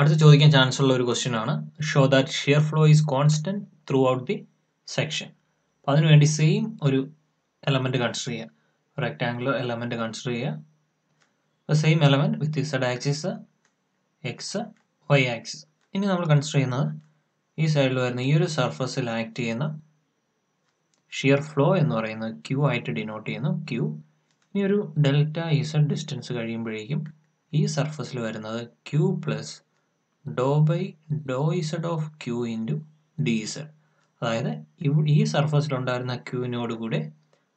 അടുത്ത ചോദിക്കാൻ ചാൻസ് ഉള്ള ഒരു ക്വസ്റ്റ്യൻ ആണ് show that shear flow is constant throughout the section. അപ്പോൾ അതിനുവേണ്ടി സെയിം ഒരു എലമെൻറ്റ് കൺസിഡർ ചെയ്യുക, റെക്ടാങ്കുലർ എലമെൻറ്റ് കൺസിഡർ ചെയ്യുക. അപ്പോൾ same element with Z axis, X, Y axis. ഇനി നമ്മൾ കൺസിഡർ ചെയ്യുന്നത് ഈ സൈഡിൽ വരുന്ന ഈ ഒരു സർഫസിൽ ആക്ട് ചെയ്യുന്ന ഷിയർ ഫ്ലോ എന്ന് പറയുന്നത് ക്യൂ ആയിട്ട് ഡിനോട്ട് ചെയ്യുന്നു, ക്യൂ. ഇനി ഒരു ഡെൽറ്റ ഇസഡ് ഡിസ്റ്റൻസ് കഴിയുമ്പോഴേക്കും ഈ സർഫസിൽ വരുന്നത് Q plus Dr by Dr Z of Q into D Z. അതായത് ഈ സർഫസിലുണ്ടായിരുന്ന ക്യൂവിനോട് കൂടെ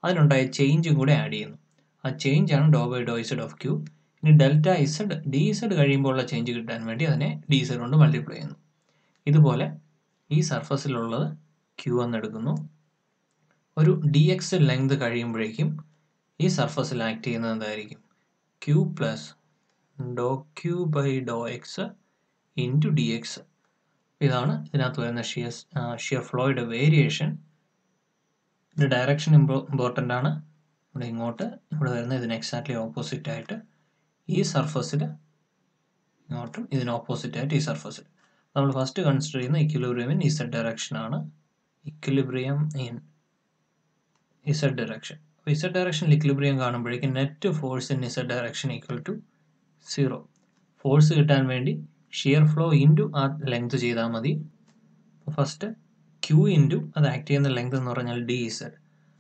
അതിനുണ്ടായ ചേഞ്ചും കൂടെ ആഡ് ചെയ്യുന്നു. ആ ചേഞ്ചാണ് ഡോ by Dr Z of Q. ഇനി ഡെൽറ്റ ഇസഡ് ഡി ഇസഡ് കഴിയുമ്പോഴുള്ള ചേഞ്ച് കിട്ടാൻ വേണ്ടി അതിനെ ഡി ഇസഡ് കൊണ്ട് മൾട്ടിപ്ലൈ ചെയ്യുന്നു. ഇതുപോലെ ഈ സർഫസിലുള്ളത് ക്യൂ എന്നെടുക്കുന്നു. ഒരു ഡി എക്സ് ലെങ്ത് കഴിയുമ്പോഴേക്കും ഈ സർഫസിൽ ആക്ട് ചെയ്യുന്നത് എന്തായിരിക്കും? Q plus Dr Q by Dr X into D X. ഇതാണ് ഇതിനകത്ത് വരുന്ന ഷിയർ ഫ്ലോയുടെ വേരിയേഷൻ. ഇതിൻ്റെ ഡയറക്ഷൻ ഇമ്പോർട്ടൻ്റ് ആണ്. ഇവിടെ ഇങ്ങോട്ട് ഇവിടെ വരുന്ന ഇതിന് എക്സാക്ട്ലി ഓപ്പോസിറ്റ് ആയിട്ട് ഈ സർഫസിൽ, ഇങ്ങോട്ടും ഇതിന് ഓപ്പോസിറ്റ് ആയിട്ട് ഈ സർഫസിൽ. നമ്മൾ ഫസ്റ്റ് കൺസിഡർ ചെയ്യുന്ന ഇക്വിലിബ്രിയം ഇൻ ഇസഡ് ഡയറക്ഷൻ ആണ്, ഇക്വിലിബ്രിയം ഇൻ ഇസഡ് ഡയറക്ഷൻ. അപ്പോൾ ഇസഡ് ഡയറക്ഷനിൽ ഇക്വിലിബ്രിയം കാണുമ്പോഴേക്കും net force in Z direction equal to 0. Force കിട്ടാൻ വേണ്ടി ഷിയർ ഫ്ലോ ഇൻറ്റു ആ ലെങ്ത് ചെയ്താൽ മതി. ഫസ്റ്റ് ക്യൂ ഇൻറ്റു അത് ആക്ട് ചെയ്യുന്ന ലെങ്ത് എന്ന് പറഞ്ഞാൽ ഡി ഇസഡ്,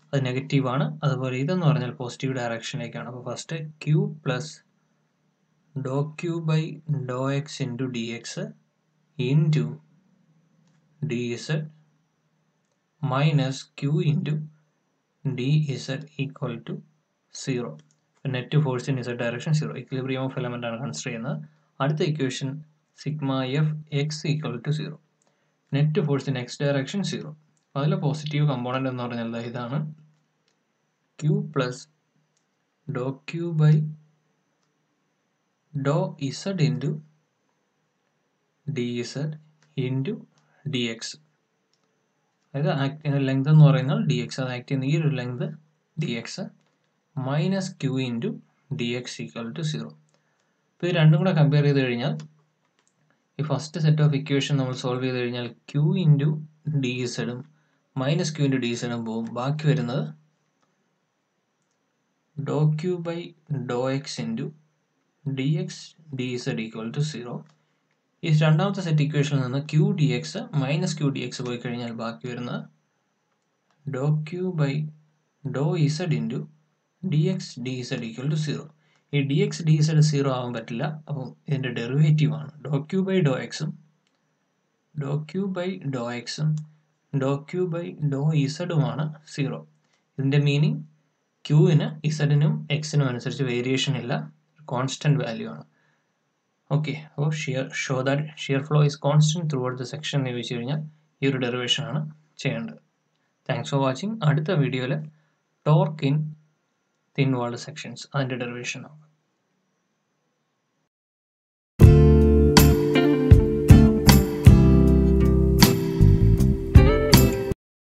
അത് നെഗറ്റീവാണ്. അതുപോലെ ഇതെന്ന് പറഞ്ഞാൽ പോസിറ്റീവ് ഡയറക്ഷനിലേക്കാണ്. അപ്പോൾ first q plus Dr Q by Dr X into D x into D z minus q into D z equal to 0. Net force in Z direction 0. Equilibrium of element ആണ് consider ചെയ്യുന്നത്. അടുത്ത equation sigma f x equal to 0. Net force in x direction 0. അതിലെ positive component എന്ന് പറഞ്ഞാൽ ഇതാണ്, q plus Dr Q by Dr z into D z into D X. അതായത് act ചെയ്യുന്ന length എന്ന് പറയുന്നത് ഡി എക്സ്, അത് ആക്ട് ചെയ്യുന്ന ഈ ഒരു length d x minus q into D x equal to 0. അപ്പോൾ ഇത് രണ്ടും കൂടെ കമ്പയർ ചെയ്ത് കഴിഞ്ഞാൽ ഈ ഫസ്റ്റ് സെറ്റ് ഓഫ് ഇക്വേഷൻ നമ്മൾ സോൾവ് ചെയ്ത് കഴിഞ്ഞാൽ ക്യൂ ഇൻറ്റു ഡി ഇസഡും മൈനസ് ക്യൂ ഇൻറ്റു ഡി ഇസഡും പോവും. ബാക്കി വരുന്നത് doe Q by Dr X into D x d z equal to 0. ഈ രണ്ടാമത്തെ സെറ്റ് ഇക്വേഷനിൽ നിന്ന് q d x minus q d x പോയി കഴിഞ്ഞാൽ ബാക്കി വരുന്നത് doe Q by Dr z into D x d z equal to 0. ഈ d x d Z 0 ആവാൻ പറ്റില്ല, അപ്പം ഇതിൻ്റെ ഡെറിവേറ്റീവ് ആണ് ഡോ ക്യൂ ബൈ ഡോ എക്സും ഡോ ക്യൂ ബൈ ഡോ ഇസഡുമാണ് 0. ഇതിൻ്റെ മീനിങ് ക്യൂവിന് ഇസഡിനും എക്സിനും അനുസരിച്ച് വേരിയേഷൻ ഇല്ല, കോൺസ്റ്റൻറ്റ് വാല്യൂ ആണ്. ഓക്കെ, അപ്പോൾ show that shear flow is constant throughout the section എന്ന് ചോദിച്ചു കഴിഞ്ഞാൽ ഈ ഒരു ഡെറിവേഷനാണ് ചെയ്യേണ്ടത്. Thanks for watching. അടുത്ത വീഡിയോയിൽ torque in thin walled sections അതിൻ്റെ ഡെറിവേഷൻ ആണ്.